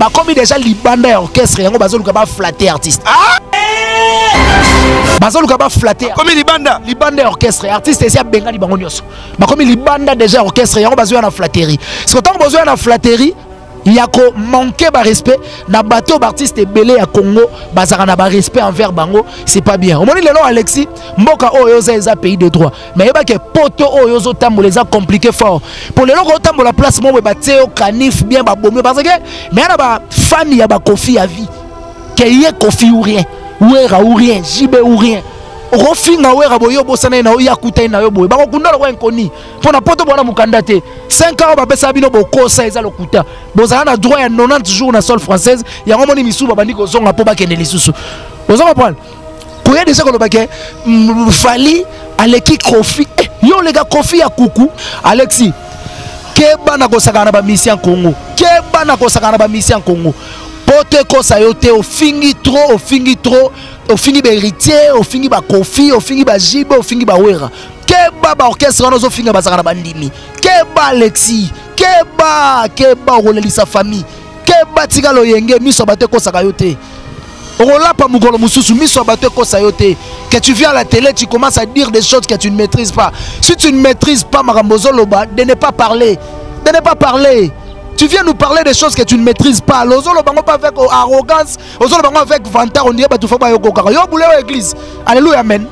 Bah comme déjà libanda et orchestre yango bazolu ka ba flatter artiste. Ah bazolu ka ba flatter. Comme libanda et orchestre artiste c'est ya bengali bango nyoso. Bah comme libanda déjà orchestre yango bazolu na flatterie. Ce que tant besoin na flatterie, il y a ko manquer ba respect na bateau artiste belé ya Congo bazaka na ba respect envers bango, c'est pas bien. Omoni le nom Alexis, mboka oyo za pays de droit. Mais yeba ke poto oyo zo tambo les a compliqué fort. Pour le nom ko tambo la place mo ba teo canif bien ba bombe parce que mais na ba fan ya ba Koffi à vie. Ke yé Koffi ou rien. Ouera ou rien, jibe ou rien. Rofinga ouera boyo bosana na oya kutai na yo boy. Ba ko kundala ko enkoni. Pona poto bona mukanda te. 5 ans, on ça bino boko ça ezalo kuta. Bozana na droit ya 90 jours na sol française, ya ngomoni misu babandi ko zonga po ba keneli susu. Bozo comprendre. Koya déjà ko baké Fally aleki Koffi. Yo les gars Koffi ya kuku, Alexis. Keba na ko sakana ba mission Congo. Keba na ko sakana ba mission Congo. Pote ko sa yo te o fingi trop, o fingi ba héritier, o fingi ba Koffi, o fingi ba Jibe, o fingi ba Wera. Keba ba orchestre na zo fingi ba sakana ba ndimi. Keba Alexis, Keba roleli sa famille, Keba tika lo yenge miso baté ko sakayote. Rola pa mukolo mususu miso baté ko sayote. Que tu viens à la télé, tu commences à dire des choses que tu ne maîtrises pas. Si tu ne maîtrises pas Marambozo Loba, de ne pas parler. Tu viens nous parler des choses que tu ne maîtrises pas. L'ozo le bango pas avec arrogance, l'ozo le bango avec vantard, on dirait pas tout faut pas yo kokara. Yo boulé église. Alléluia, amen.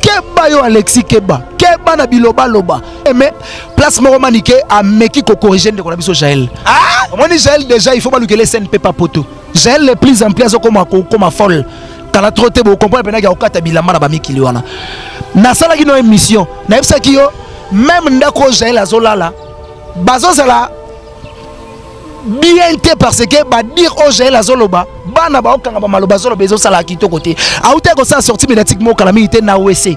Keba yo Alexis Keba na biloba loba. Mais place mon Maniké à meki ko corriger de ko na biso Jaël. Ah, mon Jaël déjà il faut pas lui que les scènes pepa poto. Jaël les plus en place comme folle. Kala troté bo comprendre pena ka okata bilamba na ba mikili wana. Na sala ki no émission. Na yebisa ki yo même ndako Jaël azolala. Bazo sala bien te parce que bah dire au Jaël la zoloba bah na ba okanga ba maloba zoloba bezo sala kito côté auté ko ça sorti médiatiquement kala mi te na wc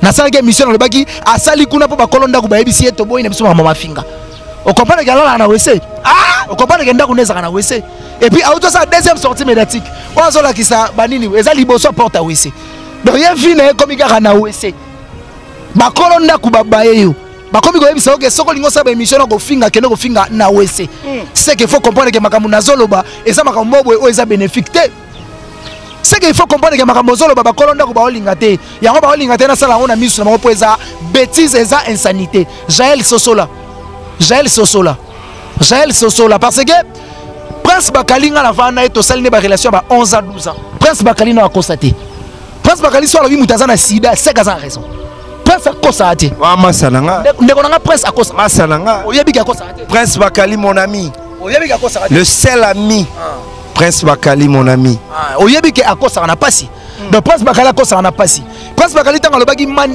na sala ke mission le baki asali kuna po ba kolonda ku ba ebisi eto boy na biso mama finga o comprendre ka la na wc ah o comprendre ke ndako neza kana wc et puis auté ça deuxième sortie médiatique on zola ki ça banini ezali boso porte wc donc y'a vina comme ikaka na wc ba kolonda ku ba ba yo. C'est qu'il faut comprendre que Makamuna Zoloba et ça est bénéfique. C'est qu'il faut comprendre que Makamozoloba est bêtise et insanité. Jaël Sosola. Parce que Prince Bakali n'a pas de relation à 11 à 12 ans. Prince Bakali n'a pas constaté. Prince Bakali soit la vie de Sida, c'est qu'il a raison. Prince Akosati. Prince Bakali mon ami. Le seul ami. Prince Bakali mon ami. Donc Prince Bakali Akosa n'a pas si. Prince Bakali tant le bagi man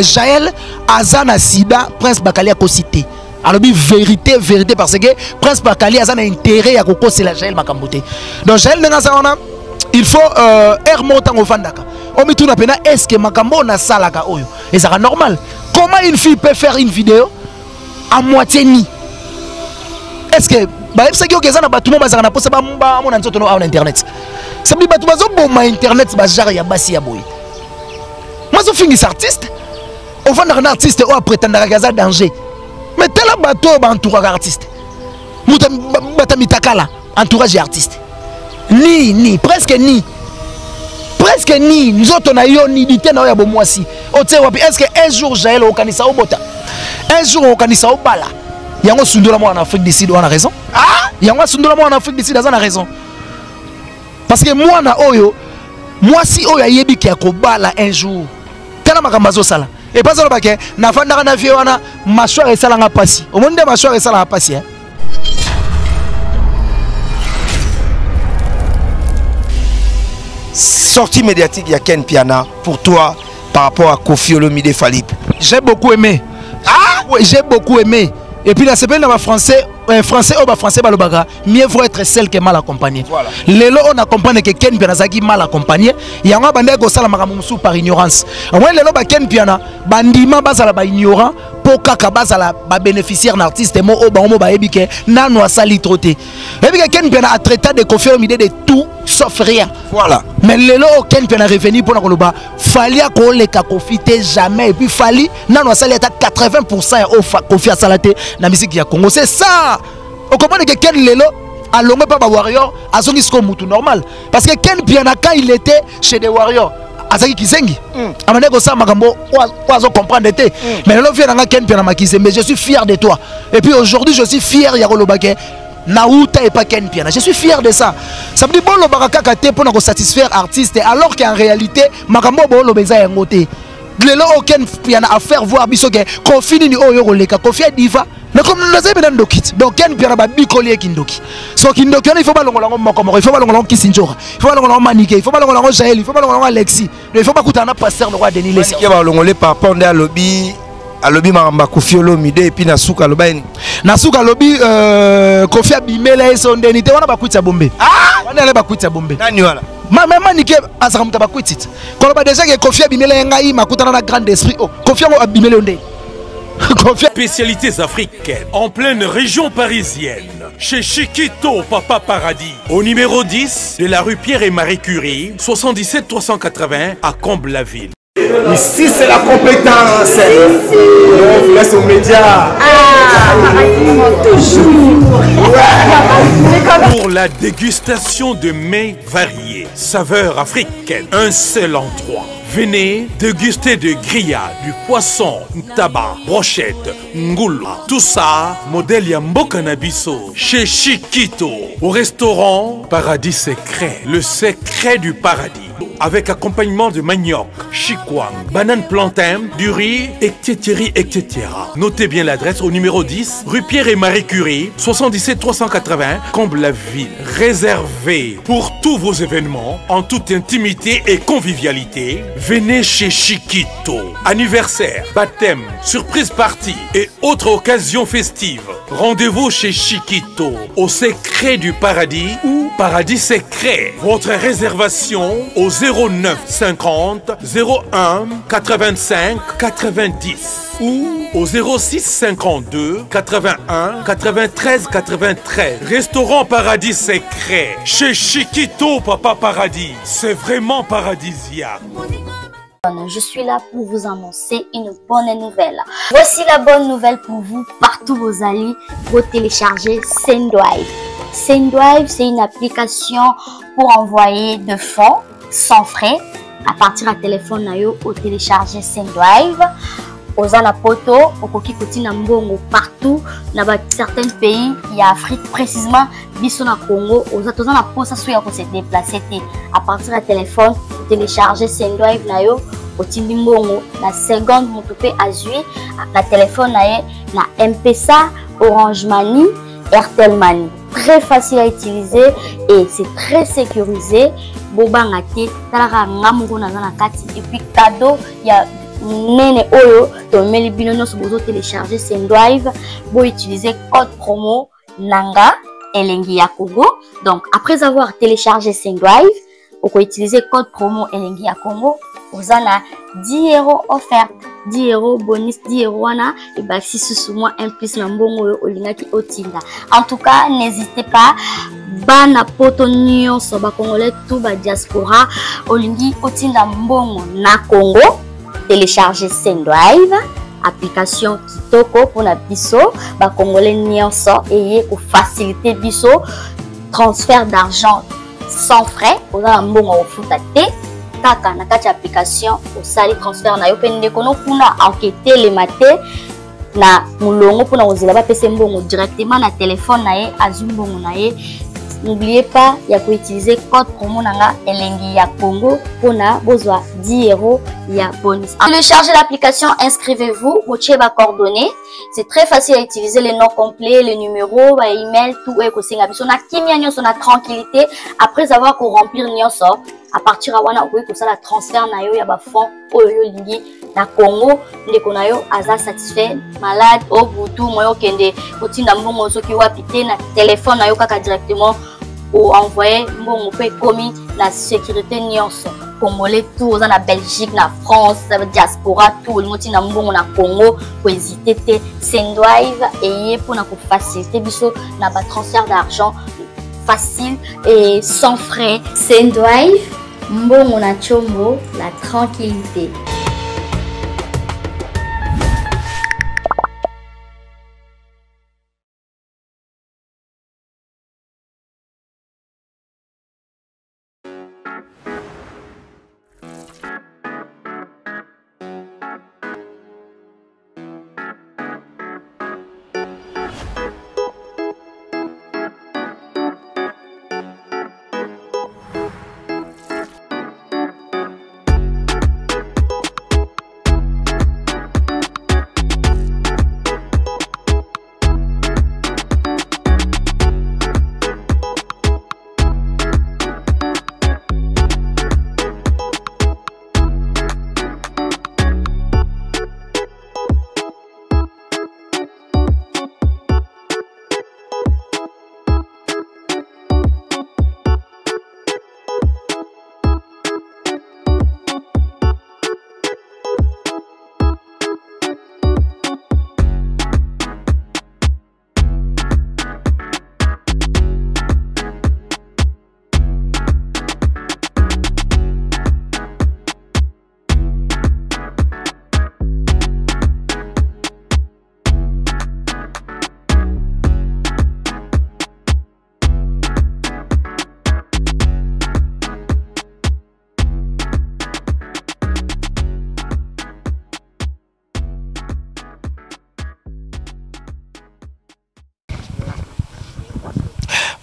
Jaël Azana Sida. Prince Bakali Akosité. Alors vérité parce que Prince Bakali Azana intérêt à Koko c'est la Jaël Makambote. Donc Jaël Nenazana il faut remonter au Vandaka. On me tourne à peine est-ce que Makambo na salaka oyo. Et ça sera normal. Comment une fille peut faire une vidéo à moitié ni? Est-ce que bah c'est que ça n'a pas tout le monde ça n'a pas ça ba mon anzo tono à internet. Ça dit ba tout bazo bon ma internet ba genre ya basi ya boy. Moi je finis artiste. On va un artiste ou prétendre à gaza danger. Mais tel un bateau ba entourage artiste. Muta batamitakala entourage artiste. Ni presque ni nous autres on a eu ni dit na ya bomwasi otewapi est-ce que un jour Jaël okanisa obota un jour okanisa obala yango sundola mo en Afrique du Sud on a raison ah yango sundola mo en Afrique du Sud on a raison parce que moi na oyo moi si oyo yebi ki akobala un jour tana makambazo sala et pas ça baké na fandaka na vie wana machwa esala nga pasi au monde machwa esala nga pasi hein. Sortie médiatique, il y a Ken Mpiana pour toi par rapport à Koffi Olomidé Fally. J'ai beaucoup aimé. Ah oui, j'ai beaucoup aimé. Et puis la semaine dans ma français balobaga, mieux vaut être celle qui est mal accompagnée. Voilà. Les lots on a compris que Ken Mpiana zaki mal accompagné, il y a un bandé go sala makamumsu par ignorance. Ouais les lots ba Ken Mpiana, bandima bazala ba ignorant, poka kabazala ba bénéficiaire d'artiste mo o ba mo ba ebike, nano asali troté. Ebike Ken Mpiana a traité de Koffi Olomidé de tout sauf rien. Voilà. Mais les lots Ken Mpiana revenu pour nakoloba, Fally ko le ka Koffi té jamais et puis Fally nano asali ta 80% au Koffi asalaté na musique ya Congo. C'est ça. On comprend que Ken Lelo alongé par Warrior, à son discours normal. Parce que Ken Mpiana, quand il était chez des Warriors, Azaki Kizengi. Amane ko sa makambo oazo comprendre té. Mais le fier nga Ken Mpiana makise, mais je suis fier de toi. Et puis aujourd'hui, je suis fier ya Kolobake. Naouta et pas Ken Mpiana. Je suis fier de ça. Ça me dit bon lobaka katé pour nous satisfaire artiste alors qu'en réalité makambo bo lobeza yangote. Le lo Ken Mpiana à faire voir biso ke confini ni oyo koleka confia diva. Mais comme nous avons besoin de kit, donc Ken Mpiana va bicoler Kindoki. So Kindoki, il faut pas l'engager en Mokomoro, il faut pas l'engager en Kissinjora, il faut pas l'engager en Maniké, il faut pas l'engager en Jaël, il faut pas l'engager en Alexis. Il faut pas écouter un pasteur de roi Denis Lesser. Il faut l'engager par Panda Lobby, à Lobby Maramba Koffi Olomidé et puis Nassuka Lobby. Nassuka Lobby, Koffi Abimela et son dénité, on a pas coupé sa bombe. Ah, on a pas coupé sa bombe. Naniwala. Maman Maniké, Azram t'a pas coupé. Quand on a déjà que Koffi Abimela et Ngaï, ma coutana grand esprit, oh, Koffi Abimela ondé. Spécialités africaines en pleine région parisienne chez Chiquito Papa Paradis au numéro 10 de la rue Pierre et Marie Curie 77 380 à Comble-la-Ville. Ici c'est la compétence. On vous laisse aux médias. Ah, Paradis toujours. Ouais. Pour la dégustation de mets variés, saveurs africaines, un seul endroit. Venez déguster de grillades, du poisson, tabac, brochette, ngoula. Tout ça, modèle Yambo Cannabiso, chez Chiquito, au restaurant Paradis Secret, le secret du paradis. Avec accompagnement de manioc, chikwang, banane plantain, du riz, etc. etc. Notez bien l'adresse au numéro 10, rue Pierre et Marie Curie, 77 380, Comble-la-Ville. Réservé pour tous vos événements, en toute intimité et convivialité. Venez chez Chiquito. Anniversaire, baptême, surprise party et autres occasions festives. Rendez-vous chez Chiquito, au secret du paradis ou Paradis Secret. Votre réservation au 09 50 01 85 90 ou au 06 52 81 93 93. Restaurant Paradis Secret chez Chiquito Papa Paradis. C'est vraiment paradisiaque. Je suis là pour vous annoncer une bonne nouvelle. Voici la bonne nouvelle pour vous, partout vos amis, vous téléchargez Sendwave. Sendwave, c'est une application pour envoyer de fonds sans frais à partir à téléphone nayo au télécharger Sendwave. Oza la poto, okoki koti na mbongo partout na ba certains pays ya Afrique précisément biso na Congo, oza toza na posa so ya ko se déplacer té à partir à téléphone télécharger Sendwave nayo koti mbongo na seconde motope azui na téléphone naye na M-Pesa, Orange Money, Airtel Money. Très facile à utiliser et c'est très sécurisé. Boba ngate talara ngamungu na na kati et puis cadeau ya Nene Oyo, ton mail binono sur vous télécharger Sendwave, vous utilisez code promo Nanga Elengi ya Congo. Donc après avoir téléchargé Sendwave, vous pouvez utiliser code promo Elengi ya Congo. Vous en a 10 € offert, 10 € bonus, 10 € ana et bah si sous moi un plus nambongo olingaki otinda. En tout cas, n'hésitez pas. Bana poto nyonso ba congolais tout ba diaspora olingi otinda mbongo na Congo. Télécharger Sendwave, application Kitoko pour la biso, ba congolais nyonso ayez pour faciliter biso transfert d'argent sans frais, on a un bon au foot à té, kaka na kati application au sali transfert na yo pende kono kuna enquêter les maté na mulongo pour na ozela ba pese mbongo directement na téléphone na ye azumbongo na ye. N'oubliez pas, il y a qu'à utiliser code promo Nanga Elengi ya Congo pour na besoin 10 € ya bonus. Téléchargez l'application, inscrivez-vous, vous cherchez vos coordonnées. C'est très facile à utiliser les noms complets, les numéros, les emails, tout est possible. On a Kimianyo, on a tranquillité après avoir qu'on remplir Nyonso. À partir à wana oui pour ça la transfert na yo ya ba fond oyo lingi na Congo ndeko na yo aza satisfait malade au butu moyo kende otinda mbongo soki wapite na téléphone na yo kaka directement ou envoyer mbongo pe komi la sécurité nyonso congolais tout oza na Belgique na France na diaspora tout le monde na mbongo na Congo ko hésiter te Sendwave ayez pour na ko faciliter biso na ba transfert d'argent facile et sans frais. Sendwave Mbongo na Chombo, la tranquillité.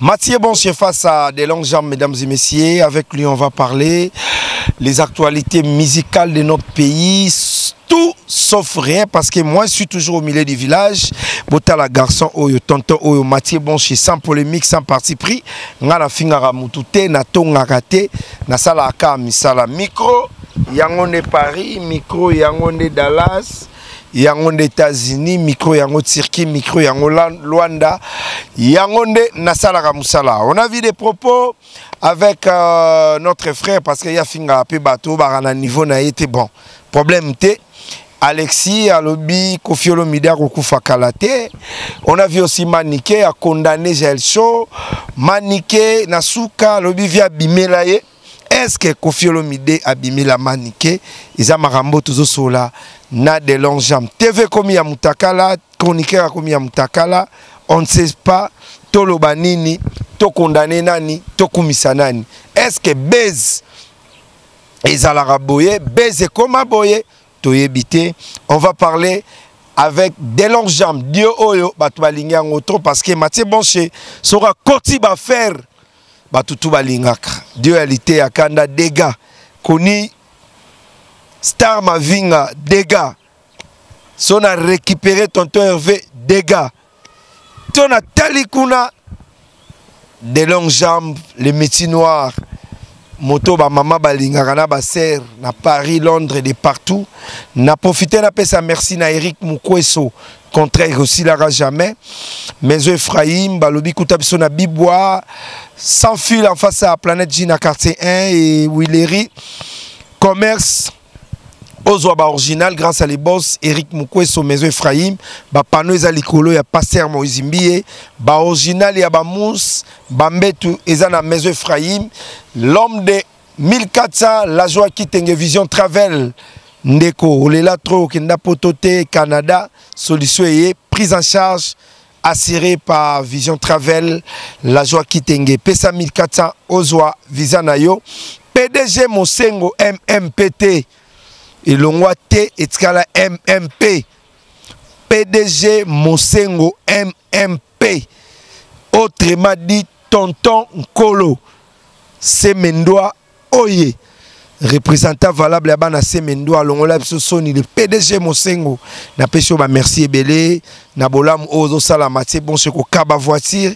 Mathieu Bonchef face à des longues jambes, mesdames et messieurs. Avec lui, on va parler les actualités musicales de notre pays. Tout sauf rien, parce que moi, je suis toujours au milieu du village. Botala garçon, oyo, tonton, oyo, Mathieu Bonchef, sans polémique, sans parti pris. Nga la finga ramoutoute, na tonga kate, na salaka, misala. Micro, yangonde Paris, micro, yangonde Dallas. Yango États-Unis, micro yango Turquie, micro yango Luanda, yango Nassala Ramusala. On a vu des propos avec notre frère parce qu'il y a finga pe bateau, barana niveau na été bon. Problème T. Alexis Alobi, Koffi Olomidé, Rokufa Kalate. On a vu aussi Maniké a condamné Jaël. Maniké Nassuka, Alobi via Bimelaye. Est-ce que Koffi Olomidé a abîmé la Maniké? Ils ont marambo tout cela. Na de longs jambes. TV komi ya mutakala, chroniqueur komi ya mutakala. On ne sait pas. Toloba nini, to condamné nani, to kumisa nani. Est-ce que Bez, ils allaient raboyer, Bez et koma boye, to yebite. On va parler avec des longs jambes. Dieu oyo, batuba linga ngoto parce que Mathieu Bonchef sera koti ba faire. Batutuba lingaka. Dieu elite akanda dégâts. Koni. Star Mavinga, dégâts. Si on a récupéré tonton Hervé, dégâts. Si on a Talikuna, des longues jambes, les métiers noirs, moto, maman, balingarana, serre, na Paris, Londres et de partout. Na profité, na pesa merci na Eric Mukweso, contraire aussi la jamais. Mais Ephraim, Balobi Koutabiso na Bibois, sans fil en face à la planète Gina quartier 1 et Willery. Commerce. Ozoba original grâce à les boss Eric Mukweso Mezo Ephraim ba pano ezalikolo ya pasteur Moïse Mbiye ba original ya ba mousse ba mbetu ezana Mezo Ephraim l'homme de 1400 la joie qui Kitenge vision travel ndeko olela tro kenda potote Canada solution est prise en charge assurée par Vision Travel la joie qui Kitenge pesa 1400 Ozoa visa nayo PDG Mosengo MMPT et l'onwa T etkala MMP PDG Mosengo MMP autrement dit tonton Nkolo Semendoa Oye représentant valable là-bas na Semendoa longola soni le PDG Mosengo na pecho ba merci ebele na bolam ozo sala Mathieu Bonchef ko kaba voiture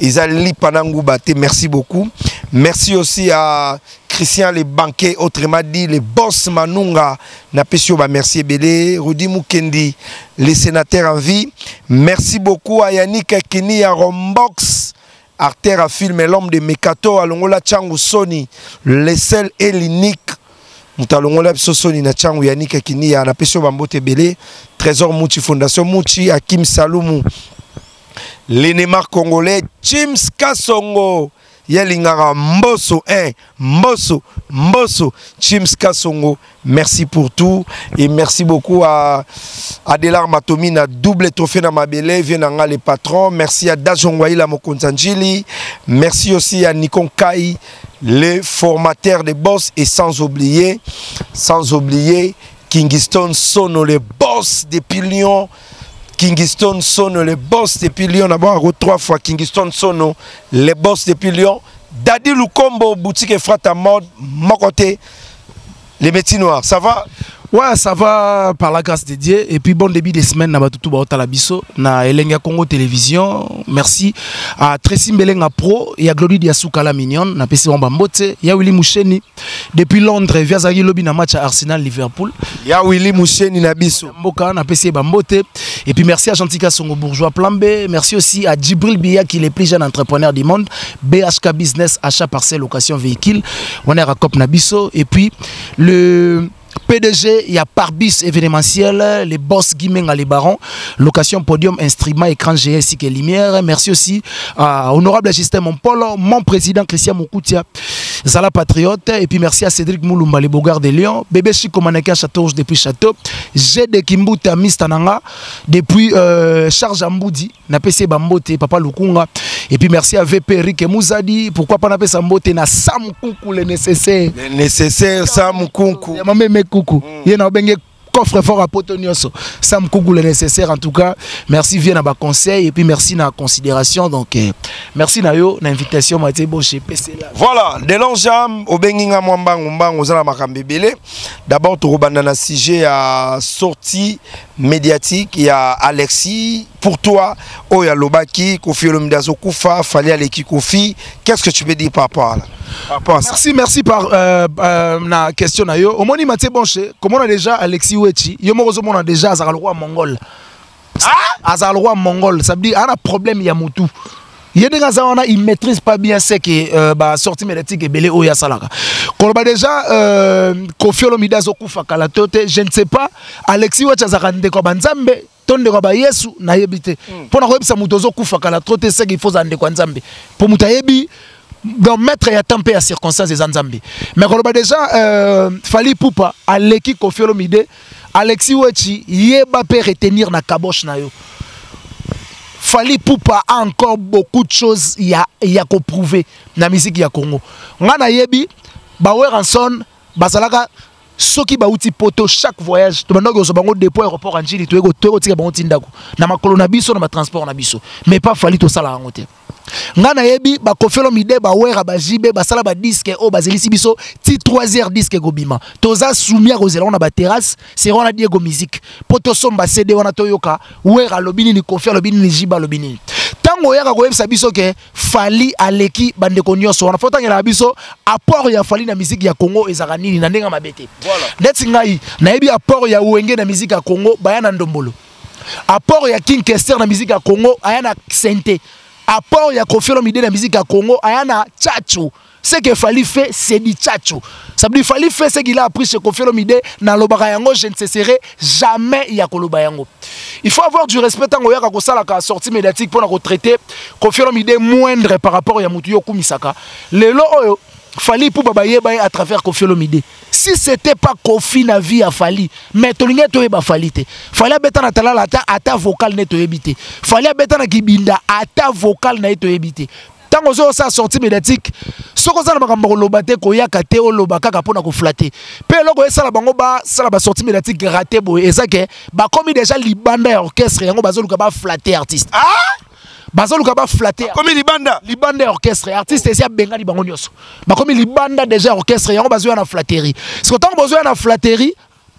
ezali panangu baté merci beaucoup merci aussi à Christian Le Banquet, autrement dit, le boss Manunga, Napesio merci Bélé, Rudi Mukendi, les sénateurs en vie. Merci beaucoup à Yannick Akini, à Rombox, Arter à Film et l'homme de Mekato, à Longola Tchangu Sony, le seul et l'unique. Nous allons aller sur Sony, Natchangu Yannick Akini, à Napesio Bambote Bélé, Trésor Mouchi, Fondation Mouchi, Akim Saloumou, l'Enemar Congolais, James Kasongo. Yelingara Mbosso, hein, Mbosso, Mbosso, James Kasongo, merci pour tout et merci beaucoup à Adela Matomina, double trophée dans ma belle, viens les patrons, merci à Djonga Mokontanjili, merci aussi à Nikon Kai, les formateurs des boss et sans oublier Kingston Sono, les boss des pilions. Kingston Sono, le boss depuis Lyon. D'abord, trois fois Kingston Sono, le boss depuis Lyon. Dadi Lukombo, boutique et Frata Mode, mon côté, les métiers noirs. Ça va? Ouais, ça va par la grâce de Dieu. Et puis, bon début de semaine, na Batoutou Baotalabiso, na Elenga Congo Télévision. Merci à Tracy Mbelenga Pro et à Glory Diasuka la Mignonne, na PC Wambambote, ya Willy Moucheni, depuis Londres, via Zagi Lobby, na match à Arsenal-Liverpool. Ya Willy Moucheni, na Biso. Mboka, na PC Bambote. Et puis merci à Yannick Kasongo Bourgeois Plambé. Merci aussi à Djibril Bia qui est le plus jeune entrepreneur du monde. BHK Business, achat parcelle, location véhicule. On est à Cop Nabiso. Et puis le PDG, il y a Parbuche événementiel, les boss Guimenga, les barons, location podium, instrument, écran géant ainsi que lumière. Merci aussi à Honorable Justin Monpolo, mon président Christian Moukoutia, Zala Patriote. Et puis merci à Cédric Moulumba, les Bogards de Lyon, Bébé Chico Maneka, Château depuis Château, Jede Kimbuta, Mistananga, depuis Charge Amboudi, Napese Bambote, Papa Lukunga. Et puis merci à VP Eric et Mouzadi, pourquoi pas Napese Bambote, na Sam Koukou, les nécessaires. Les nécessaires, Sam Koukou. Coucou. Il y a un coffre fort à Potonioso. Ça me coûte le nécessaire en tout cas. Merci bien à ma conseil et puis merci à la considération. Donc merci à vous, l'invitation Mathieu Bonchef. Voilà, de longs jambes au Benginga Mwamba Mwamba aux Alamacambébélé. D'abord, tout le sujet à sortie médiatique. Il y a Alexis, pour toi, Oya Lobaki, Koffi Olomidé Koufa, Fally Aleki Koffi. Qu'est-ce que tu peux dire par rapport à ça? Merci par la question. Au moins, Mathieu Bonchef, comment on a déjà Alexis Ouechi? On a déjà le roi mongol. Le roi mongol, ça veut dire qu'il y a un problème, il y a Moutou. Il y a des gens qui ne maîtrisent pas bien ce qui est sorti médiatique et belé oya salaka. Quand on a déjà Koffi Olomidé Koufa, je ne sais pas, Alexis Ouechi a été ton de roba yesu na yebite pona ko bisa mutozo kufa kala trote se qu'il faut zande kwa nzambe pour mutayebi dans mettre ya tempé à circonstances za nzambe mais ko déjà Fally Ipupa Aleki Koffi Olomidé Alexis Ouechi yeba pe retenir na kabosh na yo. Fally Ipupa a encore beaucoup de choses ya ko prouver na musique ya Congo ngana yebi ba weranson basalaka. Ceux qui ont été potos chaque voyage, ils ont des points aéroport en Chili, ils ont des points de Tindago. Ils ont des points de transport. Mais pas fallu tout ça. Ils ont des points de transport. Disque ont des points de disque ils ont des points de terrasse. Ils ont des points de musique. Ils ont des points de Toyoka. Fally Aleki bandeko nyonso wana fotanga na biso apport ya Fally na musique ya Congo ezaka nini na ndenga mabete ndeti ngai na yebi apport ya Wenge na musique ya Congo bayana ndombolo apport ya King Kester na musique ya Congo ayana Sente apport ya Koffi Olomidé na musique ya Congo ayana Tchatcho. Ce que Fally fait, c'est du tchatcho. Ça veut dire Fally fait ce qu'il a appris chez Koffi Olomidé. Dans le Barayango, je ne cesserai jamais il y a Kolobayango. Il faut avoir du respect tant que la sortie médiatique pour nous traiter Koffi Olomidé moindre par rapport à Moutou Yoku Misaka. Les lots, Fally pour babaye à travers Koffi Olomidé. Si c'était pas Koffi na vie à Fally, mais tu n'es pas Fally. Fally a betan atala la ta vocal n'est pas habité. Fally a betan a kibinda à ta vocal n'est pas habité. Tant que vous avez sorti médiatique, ce que vous avez fait, vous avez fait vous flatter. Puis, vous avez sorti médiatique raté. Comme déjà les bandes orchestre, vous avez flatter artiste. Bazol Kaba flatter. Comme les bandes orchestre, artiste c'est Bengali Bangonios. Comme les bandes déjà orchestre, vous avez besoin de flatterie. Ce que vous avez besoin de flatterie,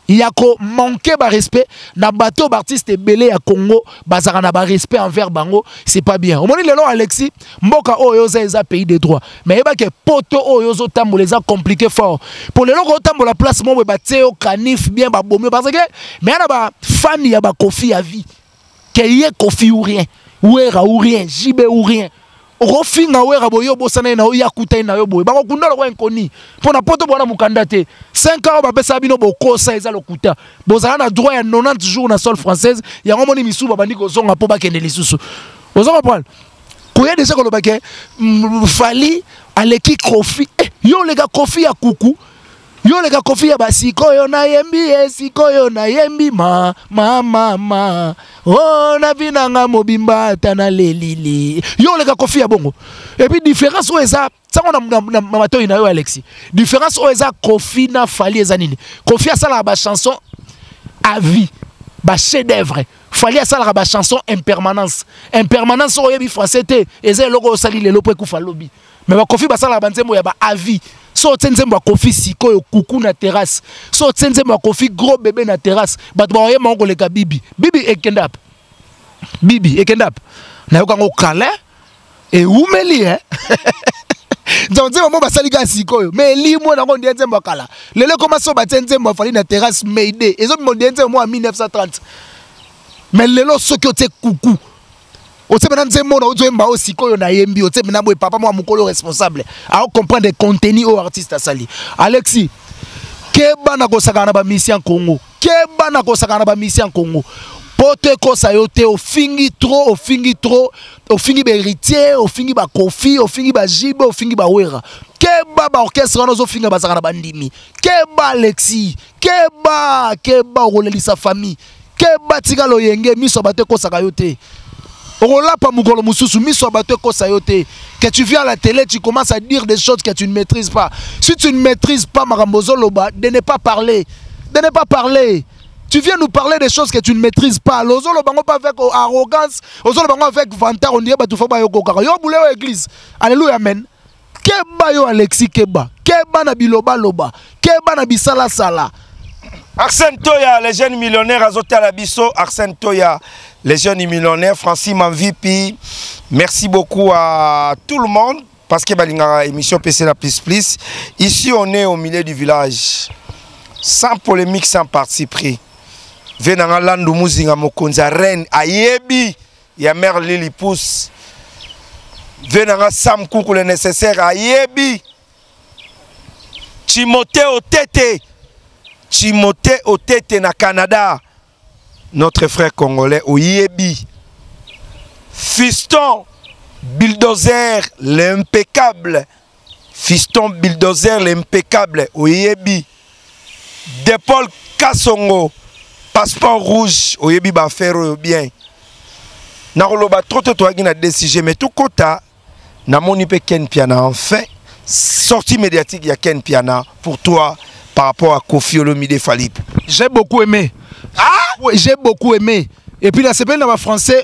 il y a manqué de respect. Dans le bateau, l'artiste est belé à Congo. Bazar n'a pas respect envers Bango. C'est pas bien. Au moment où Alexis, Mboka Oyoza est un pays de droit. Mais il y a que Poto Oyoza Tambo les a compliqués fort. Pour les gens qui ont Tambo la place, ils ont battu au canif bien. Parce que, mais il y a des fans qui ont Koffi à vie. Qui ont Koffi ou rien. Ouera ou rien. Jibé ou rien. Rofinga ouera boyo bosana na oyakuta na yoboy bango kunda lo enkoni pona poto bwana mukandate 5 ans ba pesa bino bokosa eza lokuta bozana na droit ya 90 jours na sol française ya ngomoni misuba bandiko zonga po bakende lisusu bozoma prendre koya déjà ko lobake Fally Aleki Koffi yo lega Koffi ya kuku yo lega Koffi ya basiko yo na yembi esiko yo na yembi ma mama ma oh na vinanga mobimba tana lelili yo lega Koffi ya bongo et puis différence o eza sango na mamato ina yo Alexis différence o eza Koffi na Fally eza nini Koffi asala ba chanson à vie ba chef d'œuvre Fally asala ba chanson impermanence impermanence o yebi français te eza logo sali lelo pe kufa lobi mais ba Koffi basala ba nzembo ya ba avi. So tenzem ba Koffi siko yo kuku na terrasse. So tenzem ba Koffi gros bébé na terrasse. Bat ba oye mango leka bibi. Bibi ekendap. Bibi ekendap. Na yo kango kale e umeli hein. Nzonzema mo basali ga siko yo. Mais li mo na ko ndienzem ba kala. Lele koma so ba tenzem ba Fally na terrasse Mayday. Ezo mo ndienzem mo en 1930. Mais lelo sokyo te kuku. On sait maintenant que papa est responsable. Alors comprendre les contenus aux artistes à Sali. Alexis, qu'est-ce que tu as mission Congo? Qu'est-ce que tu as mission Congo? Pote kosayote au fingi trop, au fingi trop, au fingi héritier, au fingi ba Koffi, au fingi ba Jibe, au fingi ba Wera. Keba ba orchestre na zo finga ba sakana bandimi. Keba Alexis, keba roleli sa famille. Keba tigalo yenge miso bate kosayote. Que tu viens à la télé, tu commences à dire des choses que tu ne maîtrises pas. Si tu ne maîtrises pas Marambozo Loba, de ne pas parler. De ne pas parler. Tu viens nous parler des choses que tu ne maîtrises pas. L'ozo le bango pas avec arrogance, l'ozo le bango avec vantard, on dirait bah tout faut bah yo kokara. Yo boulé au église. Alléluia, amen. Keba yo Alexis Keba. Keba na biloba loba. Keba na bisala sala. Arsène Toya, les jeunes millionnaires Azota Labisso, Arsène Toya, les jeunes millionnaires Francis Manvipi. Merci beaucoup à tout le monde parce que balinga émission PC la plus plus. Ici on est au milieu du village. Sans polémique, sans parti pris. Venanga landu muzinga mokonza reine ayebi ya mère Lili pousse venanga sam kuku le nécessaire ayebi Timothée Otete na Canada notre frère congolais oyebi Fiston bulldozer l'impeccable oyebi de Paul Kasongo passeport rouge, oyebi ba faire bien. Na roloba trop toi qui na décidé mais tout kota na moni pe Ken Mpiana enfin sortie médiatique il y a Ken Mpiana pour toi par rapport à Koffi Olomidé Fally. J'ai beaucoup aimé. Ah oui, j'ai beaucoup aimé. Et puis la semaine dans français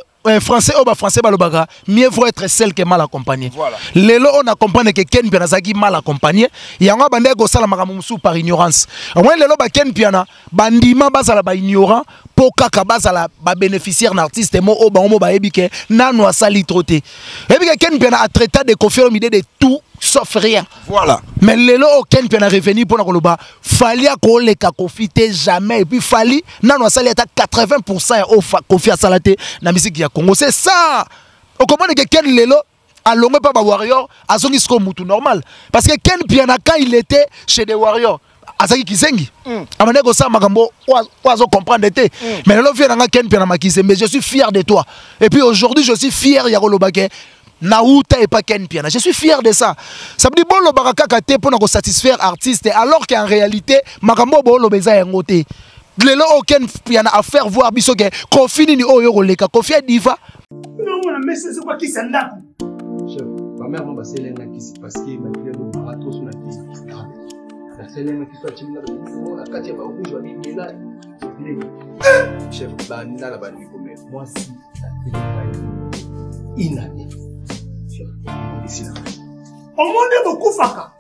balobaga, mieux vaut être celle qui est mal accompagnée. Voilà. Lelo on accompagne que Ken Mpiana zaki mal accompagné, yango bandé go sala makamou sou par ignorance. Moi lelo ba Ken Mpiana, bandima bazala ba ignorant, poka ka bazala ba bénéficiaire d'artiste mo o ba mo ba ebike, nano asali troté. Ebike Ken Mpiana a traité de Koffi Olomidé de tout sauf rien. Voilà. Mais lelo Ken Mpiana revenu pour na koloba, Fally ko le ka Koffi té jamais et puis Fally nano asali à 80% au Koffi asalaté na musique ya Congo. C'est ça. On comprend que Ken Lelo a longé pas Warrior, a son Cisco Moutou normal. Parce que Ken Mpiana quand il était chez des Warriors, a Cisco Kitenge. A mané ko ça makambo, oazo comprendre été. Mais Lelo vient dans Ken Mpiana makise, mais je suis fier de toi. Et puis aujourd'hui, je suis fier ya Rolobake. Naouta et pas Ken Mpiana. Je suis fier de ça. Ça veut dire bon le baraka katé pour nous satisfaire artiste alors qu'en réalité makambo bo lo beza ngoté. Lelo Ken Mpiana a faire voir biso que Koffi ni oyo roleka, Koffi diva. Non, mais c'est quoi qui s'en a? Chef, ma mère m'a passé l'année qui s'est passée, ma fille m'a raté son activité. La scène qui soit timide, la quatrième au rouge, je vais là. Chef, banana la banane, moi si, la télé, inadé. Chef, ici là. On monte beaucoup, Faka.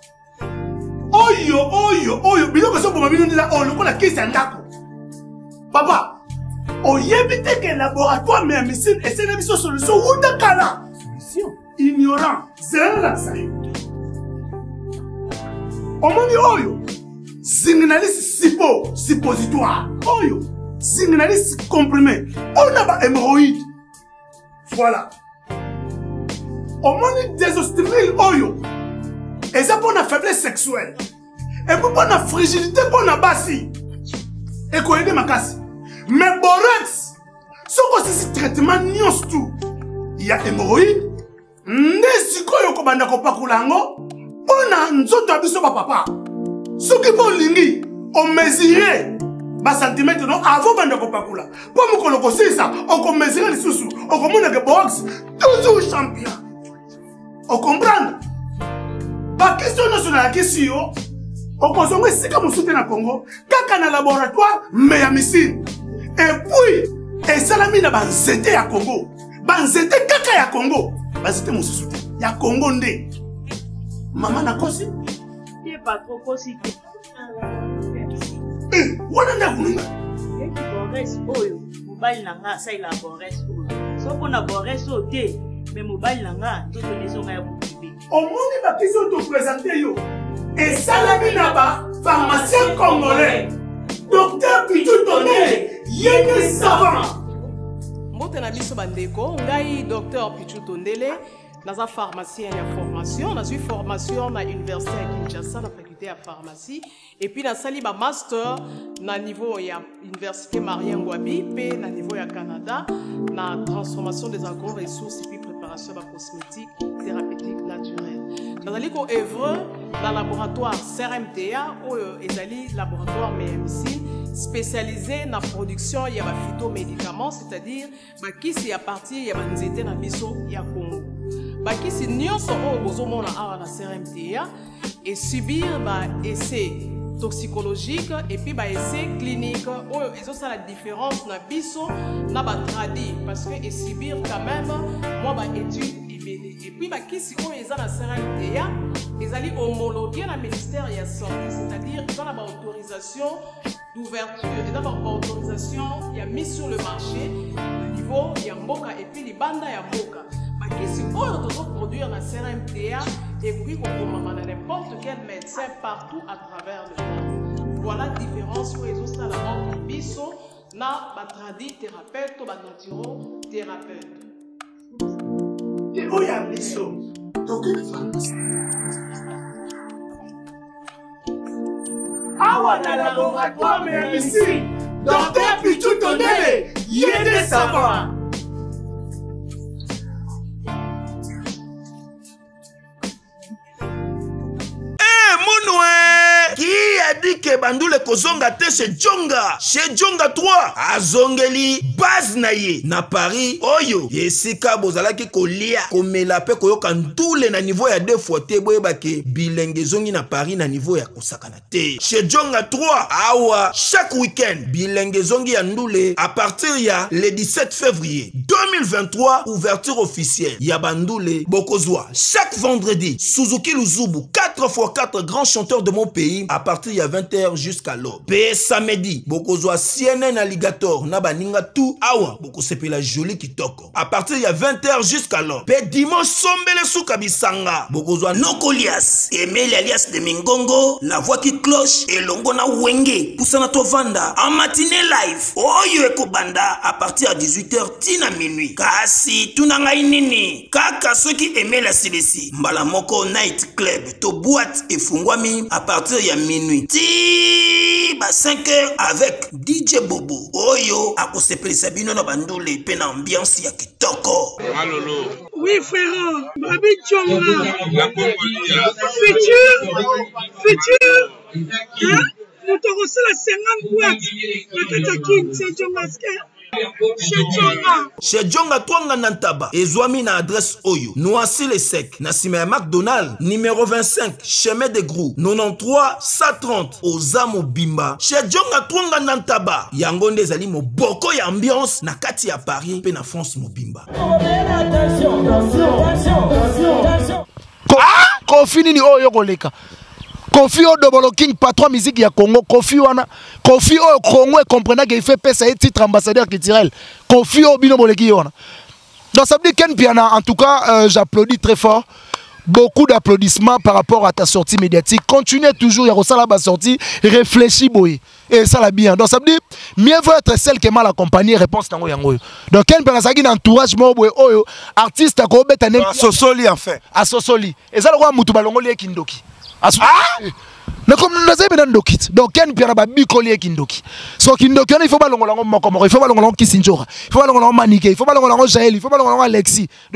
Oyo, bien que ça pour ma vie, on est là, on le connaît qui s'en a. Papa. On y évite qu'un laboratoire mais un solution où solution ignorant, c'est un on m'a dit oyo, signaliste sipo, suppositoire, oyo, signaliste comprimé, on a pas hémorroïde, voilà. On m'a dit désostril oyo, et ça pour la faiblesse sexuelle, et pour la fragilité pour la basse, et qu'on aide ma casse. Mais borax, ce que c'est ce traitement nions tout. Il y a hémorroïdes, n'esiko yoko bandako pakulango, on a nzoto abiso ba papa. Ce qui vont lingi, on mesurait bas centimètres non avant bandako pakula. Pour me colocoser ça, on mesurait les sous-sous, on commande que borax toujours champion. On comprend? Pas question nationale question, on consomme c'est comme soutien à Congo, kaka na laboratoire mais à missile. Et puis, et salami na banzete ya Congo, banzete kaka ya Congo, banzete mususu te, ya Congo nde. Maman na kosi? Ye pas trop kosi te. Eh, wana na kununga. Ye ki bores oyo, mobile nanga sa ila bores oyo. So pona bores oyo te, mais mobile nanga ndoto lezo nga ya bokibe. Omoni ba kiso to présenter yo. Et salami na ba pharmacien congolais, Docteur Pichou Tonelé. Yéné savant. Mbote na biso bandeko, ngai Docteur Pichou Tonelé, naza pharmacien ya formation, naza formation na université ya Kinshasa na faculté ya pharmacie et puis na sali ba master na niveau ya université Marien Ngouabi pe na niveau ya Canada na transformation des agro-ressources et puis préparation ba cosmétique thérapeutique naturelle. Nazali ko œuvre dans laboratoire CRMTA oyo ezali laboratoire MMC spécialisé dans la production de phytomédicaments, c'est-à-dire qui sont à partir de nzete na biso ya Congo. Qui sont nous sommes au Bosomo à la CRMTA et subir essai toxicologique et puis bah essai clinique oh ils ça la différence na biso na ba tradi parce que et sibir quand même moi bah étude et puis bah qui si on ils ont la CRMTA ils allaient homologuer la ministère de la santé c'est-à-dire dans la autorisation d'ouverture et dans la autorisation il y a mis sur le marché au niveau il y a mboka et puis les bandes il y a mboka bah qui si on doit produire la CRMTA et puis on peut n'importe quel médecin partout à travers le monde. Voilà la différence pour les autres à la mort de Bissot, na batradi thérapeute ou batantiro thérapeute. Et où y a Bissot? Dans quelle pharmacie? Awa na laboratoire mais ici, Docteur Pichou Tonelé, Yede Sava. Que bandule kozonga te chez Djonga 3 azongeli base na ye na Paris oyo yesika bozalaki kolia komela pe koyoka ndule na niveau ya 2 fois te boyeba ke bilenge zongi na Paris na niveau ya kosakana te chez Djonga 3 awa chaque week-end bilenge zongi ya ndule à partir ya le 17 février 2023 ouverture officielle ya bandule bokozwa chaque vendredi Suzuki Luzubu 4x4 grands chanteurs de mon pays à partir ya 20h jusqu'à l'aube. Pe samedi, bokozwa CNN Alligator na baninga tout awa bokosepela joli kitoko. À partir ya 20h jusqu'à l'aube. Pe dimanche sombele suka bisanga. Bokozwa Nokolias, Emeli alias de Mingongo, la voix qui cloche et longo na wenge poussana tovanda en matinée live. Oyo ekobanda à partir à 18h tina minuit. Kasi tunanga inini. Kaka ceux qui aimaient la CDC. Mbala moko night club to boîte et fungwami à partir ya minuit. 5h avec DJ Bobo. Oyo, à cause de Sabino Nabandoulé, peine ambiance ya kitoko. Alolo. Oui, frère, Babi Djonga. La Congolia. Futur. Hein? Nous te recevons la 50 boîtes. La Katakin, c'est Djonga. Chez Djonga Twanga Nantaba, Ezwami na adresse Oyo, Noisy les Secs, Nassime McDonald, numéro 25, Chemin de Grou, 93 130, Ozamo Bimba. Chez Djonga Twanga Nantaba, Yangonde Zali Moboko ya ambiance, Nakati à Paris, pe na France Mobimba. Attention. Kofi nini Oyo koleka. Koffi Olomidé King patron musique ya Congo Koffi wana Koffi au Congo et comprenant qu'il fait pèse et titre ambassadeur culturel Koffi au bino boleki wana. Donc ça veut dire Ken Mpiana en tout cas j'applaudis très fort. Beaucoup d'applaudissements par rapport à ta sortie médiatique. Continuez toujours, il y a ça là-bas sortie, réfléchis boy. Et ça là bien. Donc ça veut dire mieux vaut être celle qui est mal accompagnée, réponse nango yango. Donc Ken Mpiana ça qui entourage moi boy oyo artiste à ko beta ne Asosoli en fait. Asosoli. Et ça le roi mutu balongo lié kindoki. Mais comme nous avons dit que nous avons dit que nous avons dit que nous avons dit que nous avons dit que nous avons dit que nous avons dit que nous avons dit que nous avons dit que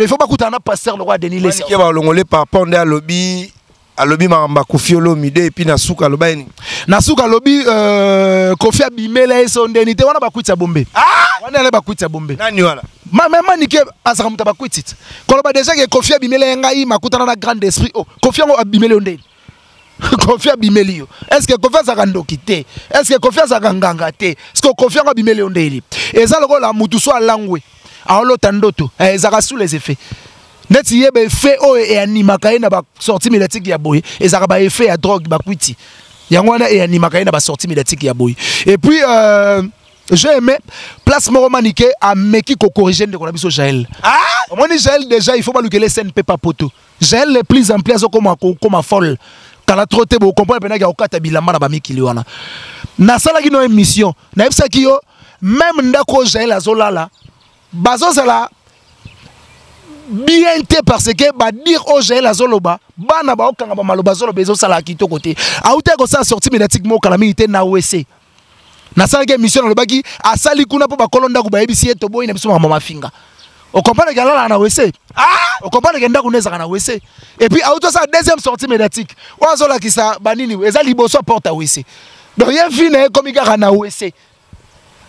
nous avons dit que nous avons dit Maman Maniké Nassuka bakuitit. Quand on a déjà Koffi abimele ngai makuta na grand esprit. Oh, Koffi ngo abimele onde. Koffi abimele yo. Est-ce que Koffi za kandokité? Est-ce que Koffi za kangangaté? Est-ce que Koffi ngo abimele onde ili? Eza loko la mutu so alangwe. Aolo tandoto. Eza ka sous les effets. Net yebe fait o e anima ka na ba sortie médiatique ya boy. Eza ka ba effet ya drogue bakuiti. Yangwana e anima ka na ba sortie médiatique ya boy. Et puis j'ai aimé place Maniké à Meki Kokorigène de Kolabiso Jaël. Ah! Moi, Jaël déjà, il faut pas lui que les scènes pepa poto. Jaël les plus en place comme un folle. Quand la trotte, vous comprenez que vous avez un peu de temps. Na sala qui n'a une mission. Na fsa ki yo même ndako Jaël a zola la. Bazo zala bien té parce que ba dire au Jaël a zoloba. Ba na ba okanga ba maloba zolo bezo sala ki to côté. Aouté ko sa sorti médiatique mo kalamité na OEC. Nasala ke mission na lobaki asali kuna po bakolonda ku bayebisi eto boyi na biso mama finga. O comprendre ke lala na wese. Ah, o comprendre ke ndaku neza kana wese. Et puis auto sa deuxième sortie médiatique. Ozo la kisa banini eza liboso porte wese. Donc rien fine comme ikaka na wese.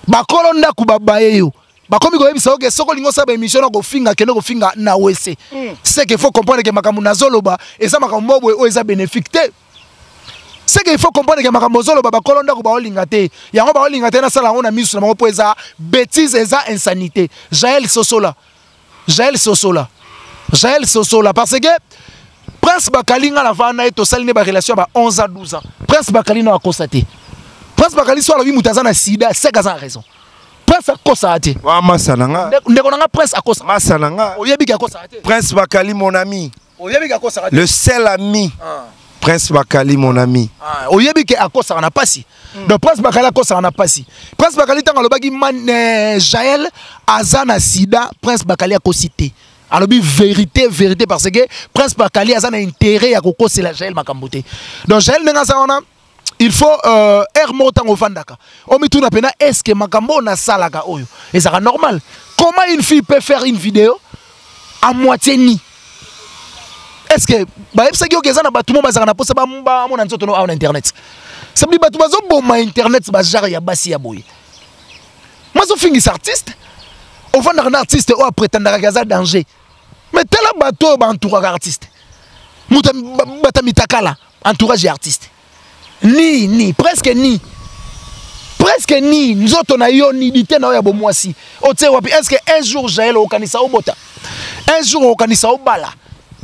Bakolonda ku babayeyo. Bakomi ko yebisa oke soko lingo sa ba mission na ko finga ke ko finga na wese. C'est que faut comprendre ke makamuna zoloba eza makambo boyi o eza bénéfique te. C'est qu'il faut comprendre que Maramozolo, Babacolonda, Baolingate, Yamabaolingate, Salahon, Amis, Mamopoesa, bêtise et insanité. Jaël Sosola. Parce que Prince Bakali n'a pas de relation à 11 à 12 ans. Prince Bakali n'a pas constaté. Prince Bakali soit la vie moutazana sida, c'est qu'il a raison. Prince a constaté. Prince Bakali, mon ami. Le seul ami. Prince Bakali, mon ami. Oyebi ke a kosa na pasi. Donc Prince Bakali a kosa na pasi. Prince Bakali tanga lobaki Jaël azana sida, Prince Bakali a kosité. Alobi vérité parce que Prince Bakali azana intérêt ya koko c'est la Jaël makambote. Donc Jaël nenga sana il faut ermo tango vandaka. On met tout na pena est-ce que makambo na salaka oyo. Et ça normal. Comment une fille peut faire une vidéo à moitié ni? Est-ce que on internet? Ça veut dire que internet moi je suis artiste. On va un artiste ou prétendre à danger. Mais tel bateau entourage artiste. Entourage artiste. Presque ni. Nous autres on a eu une idée est-ce que un jour Jaël okanisa obota? Un jour okanisa obala?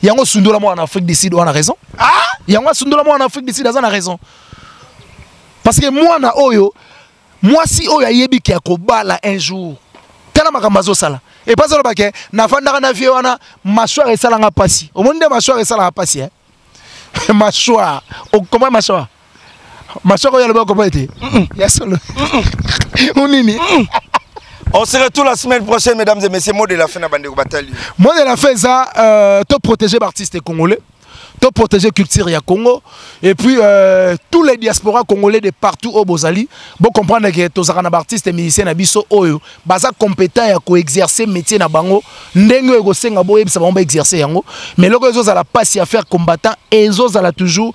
Yango sundola moi en Afrique du Sud on a raison. Ah Yango sundola moi en Afrique du Sud on a raison. Parce que moi na oyo moi si oyo yebi ki akobala un jour. Tala makambazo sala. Et pas ça ba ke na vandara na vie wana machwa et sala nga passi. Au monde machwa et sala nga passi hein. Machwa o comment machwa? Machwa ko ya loba ko paité. Ya solo. Onini. On se retrouve la semaine prochaine, mesdames et messieurs. Mot de la fin de la bande de bataille. Mot de la fin, ça, te protéger l'artiste congolais, te protéger la culture ya Congo, et puis tous les diasporas congolais de partout au Bozali. Bon comprendre que tous les artistes et musiciens n'habisso oyo, baza compétent ya ko exercer métier na bango, n'engo ego senga bo yeb ça va exercer yango. Mais logo ezo za la passe à faire combattant, ezo za la toujours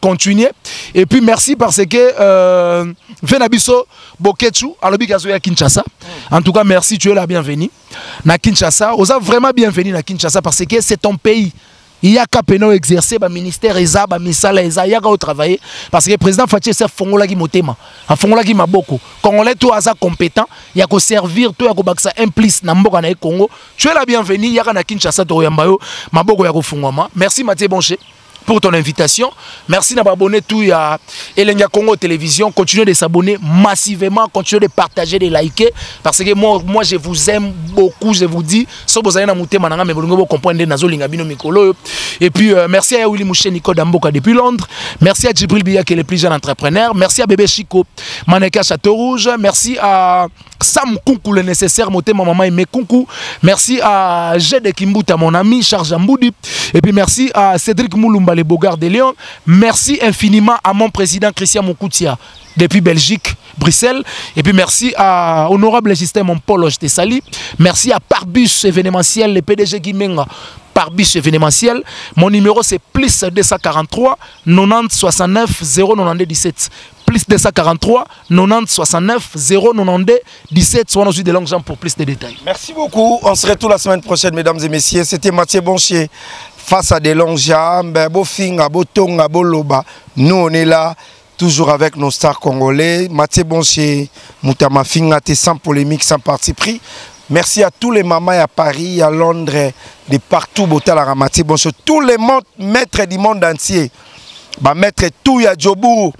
continuer. Et puis merci parce que Venabiso Bokechu, Alobi Kazoya Kinshasa. En tout cas, merci, tu es la bienvenue. Na Kinshasa, on a vraiment bienvenue na Kinshasa parce que c'est ton pays. Il y a qu'à peine exercer, le ministère Eza, le ministère Eza, il y a qu'à travailler. Parce que le président Fatih, c'est Fongola qui motema. Fongola qui m'a beaucoup. Congolais, toi, tu es compétent, il y a qu'à servir, toi, tu es implice dans le Congo. Tu es la bienvenue, il y a qu'à Kinshasa, tu es ma beaucoup, il y a qu'à Fongoma. Merci, Mathieu Bonchef, pour ton invitation. Merci d'avoir abonné tout à Elenga Congo Télévision. Continuez de s'abonner massivement, continuez de partager, de liker. Parce que moi je vous aime beaucoup, je vous dis. Si vous avez monté mananga, mais vous comprenez nazo lingabino mikolo. Et puis merci à Willy Moucheni Kodamboka depuis Londres. Merci à Djibril Bia qui est le plus jeune entrepreneur. Merci à Bébé Chico Maneka Château Rouge. Merci à Sam Kunku le nécessaire moté ma maman aimé Kunku. Merci à Jede Kimbuta mon ami Charge Amboudi. Et puis merci à Cédric Moulumba les Bogards de Léon. Merci infiniment à mon président Christian Moukoutia depuis Belgique, Bruxelles. Et puis merci à Honorable Justin Mompolo, je te salue. Merci à Parbuche événementiel, le PDG Guimenga. Parbuche événementiel. Mon numéro c'est plus 243 90 69 092 17. Plus 243 90 69 092 17. Soyez ensuite de longues jambes pour plus de détails. Merci beaucoup. On se retrouve la semaine prochaine, mesdames et messieurs. C'était Mathieu Bonchef. Face à des longues jambes, Bofinga, Botonga, Boloba, nous on est là, toujours avec nos stars congolais. Mathieu Bonchef, Moutama Fingate, sans polémique, sans parti pris. Merci à tous les mamans à Paris, à Londres, de partout, Botalara, Mathieu Bonchef, tous les maîtres du monde entier. Maître Touya Djobou,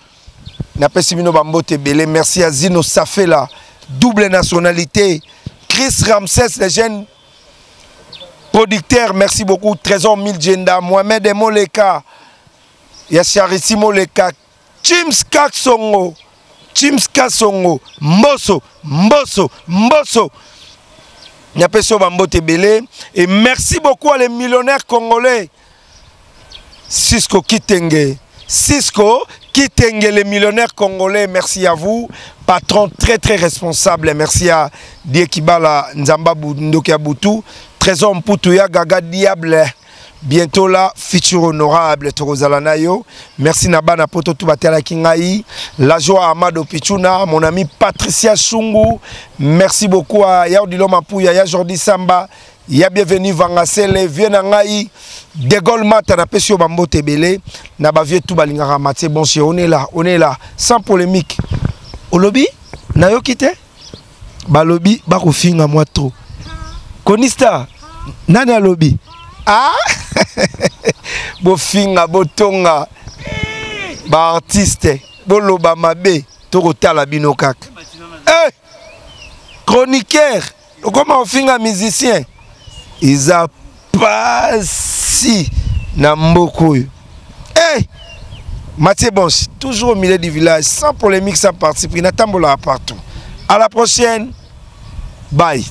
merci à Zino Safela, double nationalité, Chris Ramsès, les jeunes. Producteur, merci beaucoup. Trésor Miljenda, Mohamed Emoleka, Yachariti Moleka, James Kasongo, Mbosso. Nyapeso Bambo Tebele. Et merci beaucoup à les millionnaires congolais. Cisco Kitenge, les millionnaires congolais, merci à vous. Patron très responsable, merci à Diekibala Nzamba Ndokiabutu. Trésor Mpoutouya Gaga Diable, bientôt là, futur honorable Torozalanayo. Merci Nabana Poto Tubatela Kingaï, la joie Amado Pichuna, mon ami Patricia Shungu. Merci beaucoup à Yaudiloma Pouya, Jordi Samba, ya bienvenue vangasele vie na ngai de Gaulle matara pesio bambote belé na ba vie tout balingara Mathieu Bonchef on est là sans polémique au lobby na yo kité ba lobby ba kofinga moi trop konista nani a lobby ah bo finga botonga ba artiste bo loba mabe to kotala bino kaka eh chroniqueur comment on finga musicien ils a passé na mboko yo eh Mathieu Bonchef toujours au milieu du village sans polémique sans parti pris na tambola partout à la prochaine bye.